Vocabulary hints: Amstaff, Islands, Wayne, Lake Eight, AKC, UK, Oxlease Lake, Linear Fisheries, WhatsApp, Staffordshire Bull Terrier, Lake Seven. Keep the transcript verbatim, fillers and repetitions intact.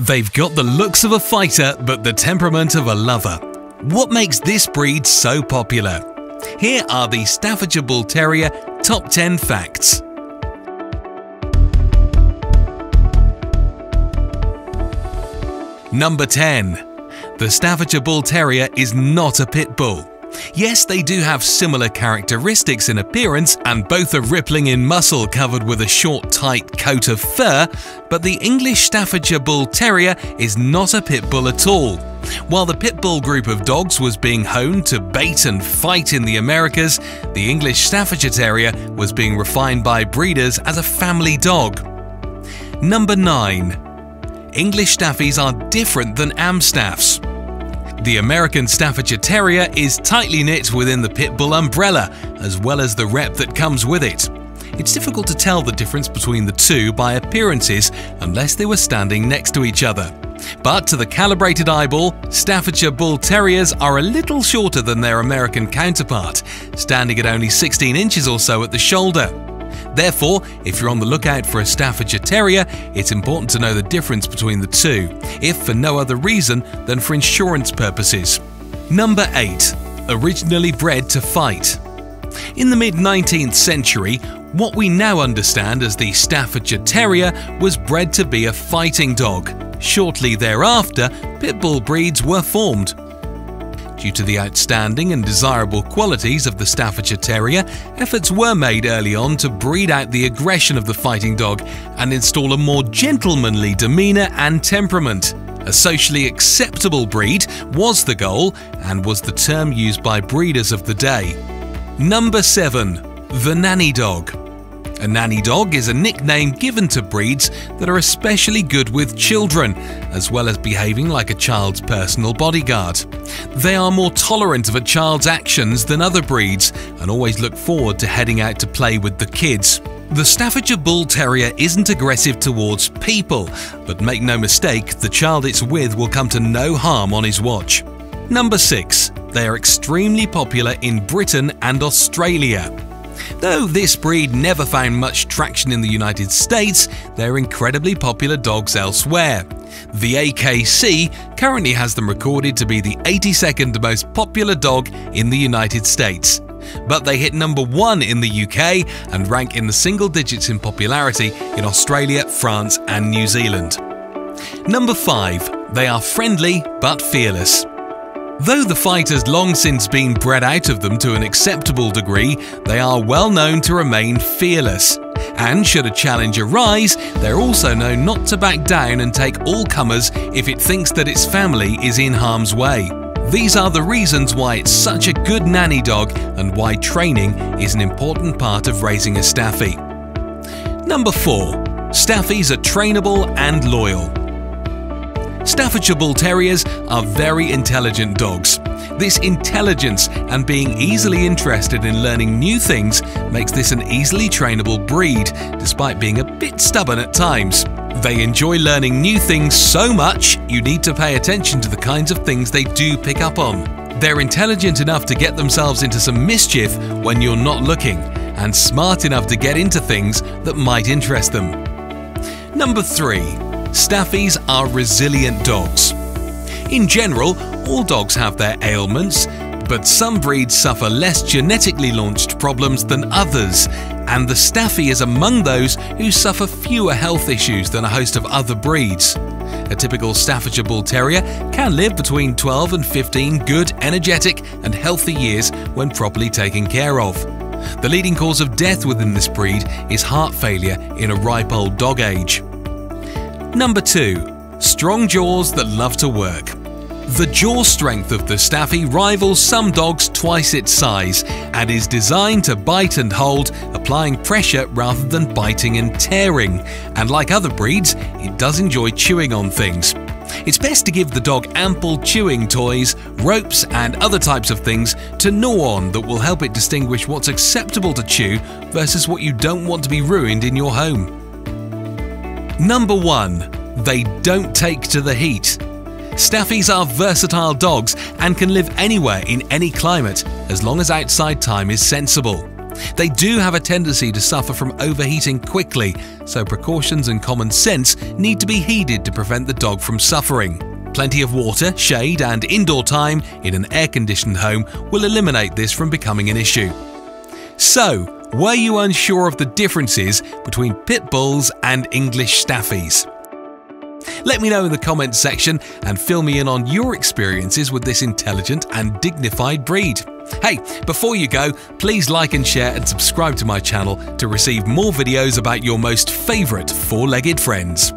They've got the looks of a fighter, but the temperament of a lover. What makes this breed so popular? Here are the Staffordshire Bull Terrier top ten facts. Number ten. The Staffordshire Bull Terrier is not a pit bull. Yes, they do have similar characteristics in appearance, and both are rippling in muscle covered with a short, tight coat of fur, but the English Staffordshire Bull Terrier is not a pit bull at all. While the pit bull group of dogs was being honed to bait and fight in the Americas, the English Staffordshire Terrier was being refined by breeders as a family dog. Number nine. English Staffies are different than Amstaffs. The American Staffordshire Terrier is tightly knit within the pit bull umbrella, as well as the rep that comes with it. It's difficult to tell the difference between the two by appearances unless they were standing next to each other. But to the calibrated eyeball, Staffordshire Bull Terriers are a little shorter than their American counterpart, standing at only sixteen inches or so at the shoulder. Therefore, if you're on the lookout for a Staffordshire Terrier, it's important to know the difference between the two, if for no other reason than for insurance purposes. Number eight. Originally bred to fight. In the mid nineteenth century, what we now understand as the Staffordshire Terrier was bred to be a fighting dog. Shortly thereafter, pit bull breeds were formed. Due to the outstanding and desirable qualities of the Staffordshire Terrier, efforts were made early on to breed out the aggression of the fighting dog and install a more gentlemanly demeanor and temperament. A socially acceptable breed was the goal and was the term used by breeders of the day. Number seven. The Nanny Dog. A nanny dog is a nickname given to breeds that are especially good with children, as well as behaving like a child's personal bodyguard. They are more tolerant of a child's actions than other breeds and always look forward to heading out to play with the kids. The Staffordshire Bull Terrier isn't aggressive towards people, but make no mistake, the child it's with will come to no harm on his watch. Number six. They are extremely popular in Britain and Australia. Though this breed never found much traction in the United States, they're incredibly popular dogs elsewhere. The A K C currently has them recorded to be the eighty-second most popular dog in the United States. But they hit number one in the U K and rank in the single digits in popularity in Australia, France, and New Zealand. Number five. They are friendly but fearless. Though the fight has long since been bred out of them to an acceptable degree, they are well known to remain fearless. And should a challenge arise, they're also known not to back down and take all comers if it thinks that its family is in harm's way. These are the reasons why it's such a good nanny dog and why training is an important part of raising a Staffie. Number four. Staffies are trainable and loyal. Staffordshire Bull Terriers are very intelligent dogs. This intelligence and being easily interested in learning new things makes this an easily trainable breed, despite being a bit stubborn at times. They enjoy learning new things so much, you need to pay attention to the kinds of things they do pick up on. They're intelligent enough to get themselves into some mischief when you're not looking, and smart enough to get into things that might interest them. Number three. Staffies are resilient dogs. In general, all dogs have their ailments, but some breeds suffer less genetically launched problems than others, and the Staffie is among those who suffer fewer health issues than a host of other breeds. A typical Staffordshire Bull Terrier can live between twelve and fifteen good, energetic and healthy years when properly taken care of. The leading cause of death within this breed is heart failure in a ripe old dog age. Number two. Strong jaws that love to work. The jaw strength of the Staffie rivals some dogs twice its size and is designed to bite and hold, applying pressure rather than biting and tearing. And like other breeds, it does enjoy chewing on things. It's best to give the dog ample chewing toys, ropes and other types of things to gnaw on that will help it distinguish what's acceptable to chew versus what you don't want to be ruined in your home. Number one. They don't take to the heat. Staffies are versatile dogs and can live anywhere in any climate as long as outside time is sensible. They do have a tendency to suffer from overheating quickly, so precautions and common sense need to be heeded to prevent the dog from suffering. Plenty of water, shade, and indoor time in an air-conditioned home will eliminate this from becoming an issue. So, were you unsure of the differences between pit bulls and English staffies? Let me know in the comments section and fill me in on your experiences with this intelligent and dignified breed. Hey, before you go, please like and share and subscribe to my channel to receive more videos about your most favourite four-legged friends.